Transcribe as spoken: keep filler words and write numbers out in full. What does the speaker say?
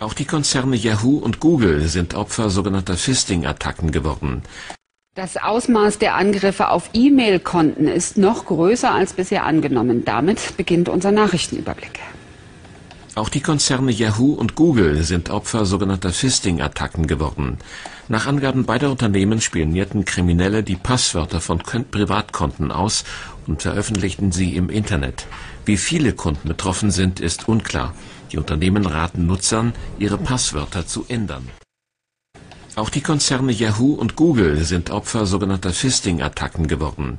Auch die Konzerne Yahoo und Google sind Opfer sogenannter Phishing-Attacken geworden. Das Ausmaß der Angriffe auf E-Mail-Konten ist noch größer als bisher angenommen. Damit beginnt unser Nachrichtenüberblick. Auch die Konzerne Yahoo und Google sind Opfer sogenannter Phishing-Attacken geworden. Nach Angaben beider Unternehmen spionierten Kriminelle die Passwörter von Privatkonten aus und veröffentlichten sie im Internet. Wie viele Kunden betroffen sind, ist unklar. Die Unternehmen raten Nutzern, ihre Passwörter zu ändern. Auch die Konzerne Yahoo und Google sind Opfer sogenannter Phishing-Attacken geworden.